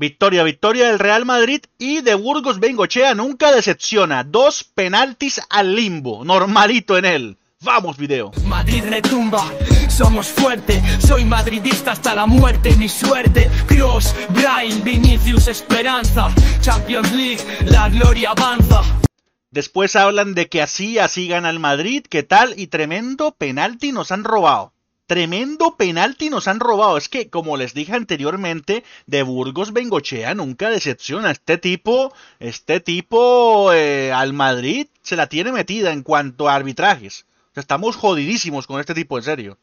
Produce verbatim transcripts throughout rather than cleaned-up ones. Victoria, victoria del Real Madrid y De Burgos Bengochea nunca decepciona. Dos penaltis al limbo, normalito en él. Vamos, video. Madrid retumba, somos fuerte, soy madridista hasta la muerte, mi suerte. Kroos, Brain, Vinicius, esperanza. Champions League, la gloria avanza. Después hablan de que así, así gana el Madrid, qué tal, y tremendo penalti nos han robado. Tremendo penalti nos han robado. Es que, como les dije anteriormente, De Burgos Bengochea nunca decepciona. Este tipo, este tipo eh, al Madrid se la tiene metida en cuanto a arbitrajes. O sea, estamos jodidísimos con este tipo, en serio.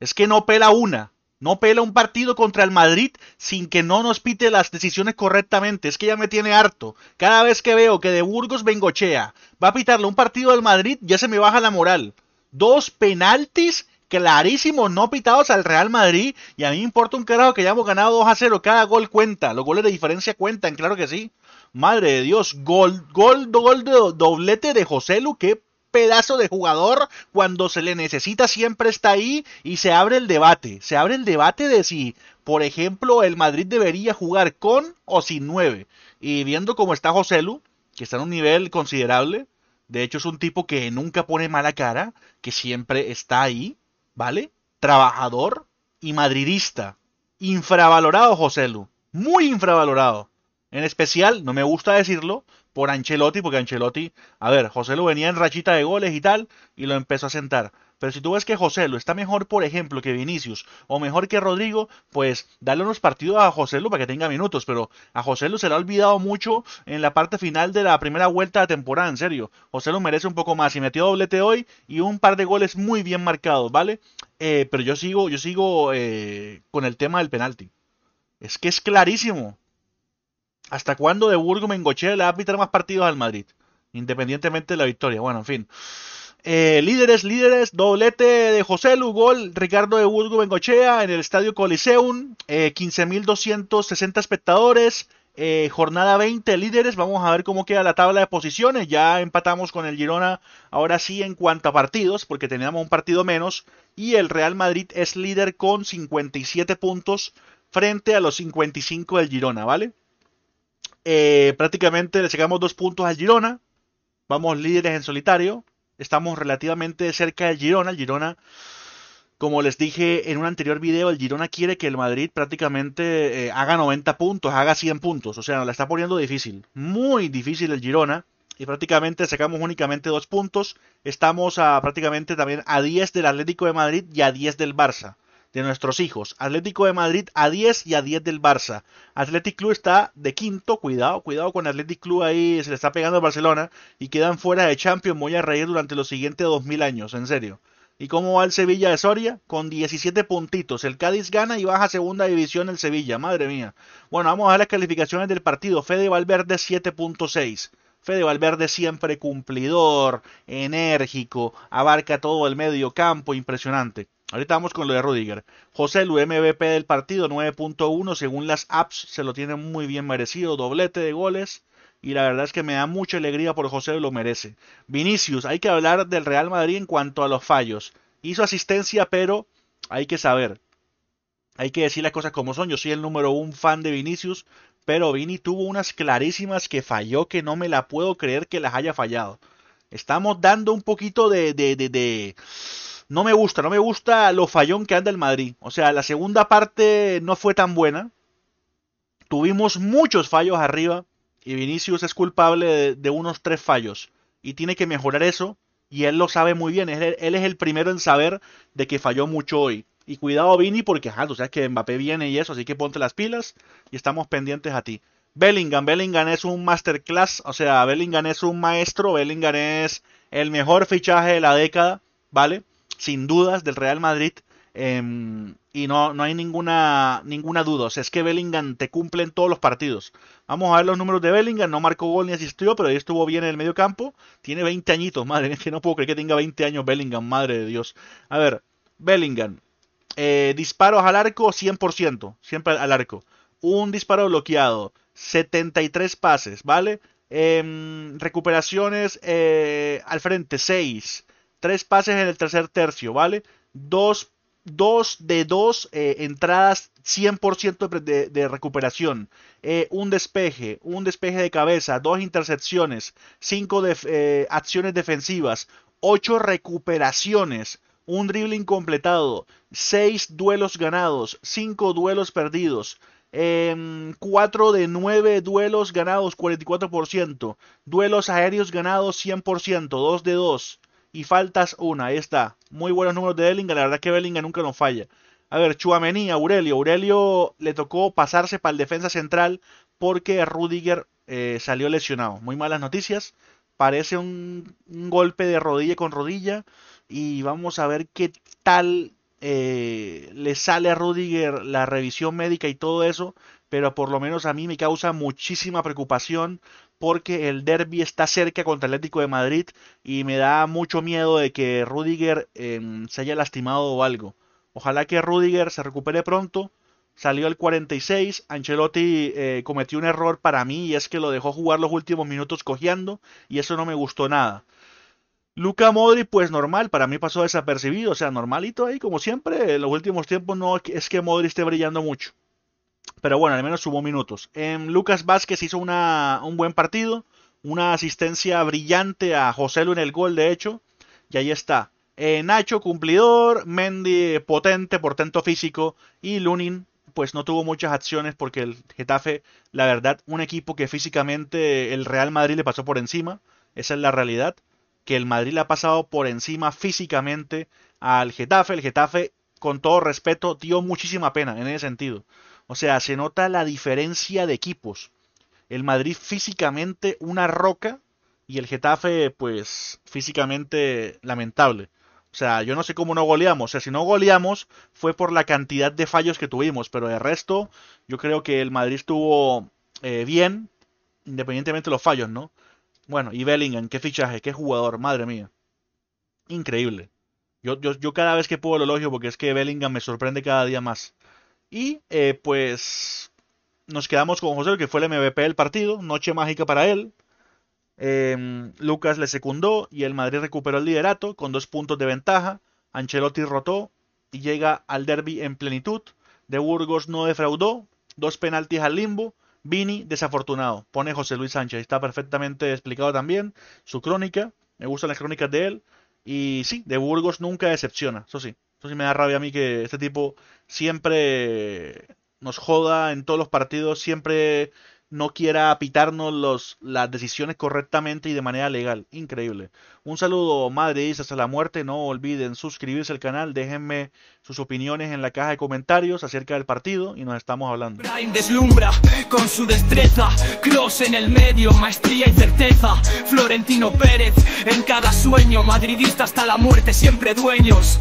Es que no pela una. No pela un partido contra el Madrid sin que no nos pite las decisiones correctamente. Es que ya me tiene harto. Cada vez que veo que De Burgos Bengochea va a pitarle un partido al Madrid, ya se me baja la moral. Dos penaltis clarísimos, no pitados al Real Madrid, y a mí me importa un carajo que hayamos ganado dos a cero, cada gol cuenta, los goles de diferencia cuentan, claro que sí. Madre de Dios, gol, gol, gol, doblete de Joselu, qué pedazo de jugador, cuando se le necesita siempre está ahí, y se abre el debate, se abre el debate de si, por ejemplo, el Madrid debería jugar con o sin nueve, y viendo cómo está Joselu, que está en un nivel considerable, de hecho es un tipo que nunca pone mala cara, que siempre está ahí, ¿vale? Trabajador y madridista. Infravalorado Joselu. Muy infravalorado. En especial, no me gusta decirlo, por Ancelotti, porque Ancelotti, a ver, Joselu venía en rachita de goles y tal, y lo empezó a sentar. Pero si tú ves que Joselu está mejor, por ejemplo, que Vinicius, o mejor que Rodrigo, pues dale unos partidos a Joselu para que tenga minutos, pero a Joselu se le ha olvidado mucho en la parte final de la primera vuelta de temporada, en serio. Joselu merece un poco más, y metió doblete hoy, y un par de goles muy bien marcados, ¿vale? Eh, pero yo sigo, yo sigo eh, con el tema del penalti. Es que es clarísimo. ¿Hasta cuándo De Burgos Bengochea le va a pitar más partidos al Madrid? Independientemente de la victoria, bueno, en fin. Eh, líderes, líderes, doblete de Joselu, gol, Ricardo De Burgos Bengochea en el estadio Coliseum, eh, quince mil doscientos sesenta espectadores, eh, jornada veinte, líderes, vamos a ver cómo queda la tabla de posiciones, ya empatamos con el Girona, ahora sí en cuanto a partidos, porque teníamos un partido menos, y el Real Madrid es líder con cincuenta y siete puntos frente a los cincuenta y cinco del Girona, ¿vale? Eh, prácticamente le sacamos dos puntos al Girona, vamos líderes en solitario. Estamos relativamente cerca del Girona. El Girona, como les dije en un anterior video, el Girona quiere que el Madrid prácticamente eh, haga noventa puntos, haga cien puntos. O sea, nos la está poniendo difícil. Muy difícil el Girona. Y prácticamente sacamos únicamente dos puntos. Estamos a, prácticamente también a diez del Atlético de Madrid y a diez del Barça. De nuestros hijos. Atlético de Madrid a diez y a diez del Barça. Athletic Club está de quinto. Cuidado, cuidado con Athletic Club ahí. Se le está pegando al Barcelona. Y quedan fuera de Champions. Voy a reír durante los siguientes dos mil años. En serio. ¿Y cómo va el Sevilla de Soria? Con diecisiete puntitos. El Cádiz gana y baja a segunda división el Sevilla. Madre mía. Bueno, vamos a ver las calificaciones del partido. Fede Valverde siete punto seis. Fede Valverde siempre cumplidor. Enérgico. Abarca todo el medio campo. Impresionante. Ahorita vamos con lo de Rüdiger. Joselu, M V P del partido, nueve punto uno. Según las apps, se lo tiene muy bien merecido. Doblete de goles. Y la verdad es que me da mucha alegría por Joselu, lo merece. Vinicius, hay que hablar del Real Madrid en cuanto a los fallos. Hizo asistencia, pero hay que saber. Hay que decir las cosas como son. Yo soy el número uno fan de Vinicius. Pero Vini tuvo unas clarísimas que falló, que no me la puedo creer que las haya fallado. Estamos dando un poquito de... de, de, de... No me gusta, no me gusta lo fallón que anda el Madrid. O sea, la segunda parte no fue tan buena. Tuvimos muchos fallos arriba. Y Vinicius es culpable de, de unos tres fallos. Y tiene que mejorar eso. Y él lo sabe muy bien. Él, él es el primero en saber de que falló mucho hoy. Y cuidado Vini porque, ajá, tú sabes que Mbappé viene y eso. Así que ponte las pilas y estamos pendientes a ti. Bellingham, Bellingham es un masterclass. O sea, Bellingham es un maestro. Bellingham es el mejor fichaje de la década. ¿Vale? Sin dudas del Real Madrid eh, y no, no hay ninguna, ninguna duda, o sea, es que Bellingham te cumple en todos los partidos. Vamos a ver los números de Bellingham, no marcó gol ni asistió, pero ahí estuvo bien en el medio campo, tiene veinte añitos, madre mía, es que no puedo creer que tenga veinte años Bellingham, madre de Dios. A ver, Bellingham, eh, disparos al arco cien por ciento, siempre al arco, un disparo bloqueado, setenta y tres pases, ¿vale? Eh, recuperaciones eh, al frente, seis. Tres pases en el tercer tercio, ¿vale? Dos Dos de dos eh, entradas cien por ciento de, de, de recuperación, eh, un despeje, un despeje de cabeza, dos intercepciones, cinco de, eh, acciones defensivas, ocho recuperaciones, un dribbling completado, seis duelos ganados, cinco duelos perdidos, eh, cuatro de nueve duelos ganados, cuarenta y cuatro por ciento, duelos aéreos ganados, cien por ciento, dos de dos. Y faltas una, ahí está. Muy buenos números de Bellingham, la verdad es que Bellingham nunca nos falla. A ver, Chuameni, Aurelio. Aurelio le tocó pasarse para el defensa central porque Rüdiger eh, salió lesionado. Muy malas noticias. Parece un, un golpe de rodilla con rodilla. Y vamos a ver qué tal eh, le sale a Rüdiger la revisión médica y todo eso. Pero por lo menos a mí me causa muchísima preocupación, porque el derbi está cerca contra el Atlético de Madrid y me da mucho miedo de que Rüdiger eh, se haya lastimado o algo. Ojalá que Rüdiger se recupere pronto. Salió el cuarenta y seis, Ancelotti eh, cometió un error para mí, y es que lo dejó jugar los últimos minutos cojeando, y eso no me gustó nada. Luka Modrić, pues normal, para mí pasó desapercibido, o sea, normalito ahí como siempre. En los últimos tiempos no es que Modrić esté brillando mucho, pero bueno, al menos sumó minutos. Eh, Lucas Vázquez hizo una, un buen partido. Una asistencia brillante a Joselu en el gol, de hecho. Y ahí está. Eh, Nacho, cumplidor. Mendy, potente, portento físico. Y Lunin, pues no tuvo muchas acciones porque el Getafe, la verdad, un equipo que físicamente el Real Madrid le pasó por encima. Esa es la realidad. Que el Madrid le ha pasado por encima físicamente al Getafe. El Getafe, con todo respeto, dio muchísima pena en ese sentido. O sea, se nota la diferencia de equipos. El Madrid físicamente una roca y el Getafe, pues, físicamente lamentable. O sea, yo no sé cómo no goleamos. O sea, si no goleamos fue por la cantidad de fallos que tuvimos. Pero de resto, yo creo que el Madrid estuvo eh, bien, independientemente de los fallos, ¿no? Bueno, y Bellingham, qué fichaje, qué jugador, madre mía. Increíble. Yo, yo, yo cada vez que puedo lo elogio porque es que Bellingham me sorprende cada día más. Y eh, pues nos quedamos con Joselu, que fue el M V P del partido. Noche mágica para él. Eh, Lucas le secundó y el Madrid recuperó el liderato con dos puntos de ventaja. Ancelotti rotó y llega al derbi en plenitud. De Burgos no defraudó. Dos penaltis al limbo. Vini, desafortunado. Pone José Luis Sánchez. Está perfectamente explicado también su crónica. Me gustan las crónicas de él. Y sí, De Burgos nunca decepciona, eso sí. Eso sí me da rabia a mí, que este tipo siempre nos joda en todos los partidos, siempre no quiera apitarnos los, las decisiones correctamente y de manera legal. Increíble. Un saludo, Madrid hasta la muerte. No olviden suscribirse al canal. Déjenme sus opiniones en la caja de comentarios acerca del partido y nos estamos hablando. Brain deslumbra con su destreza. Cross en el medio, maestría y certeza. Florentino Pérez en cada sueño. Madridista hasta la muerte, siempre dueños.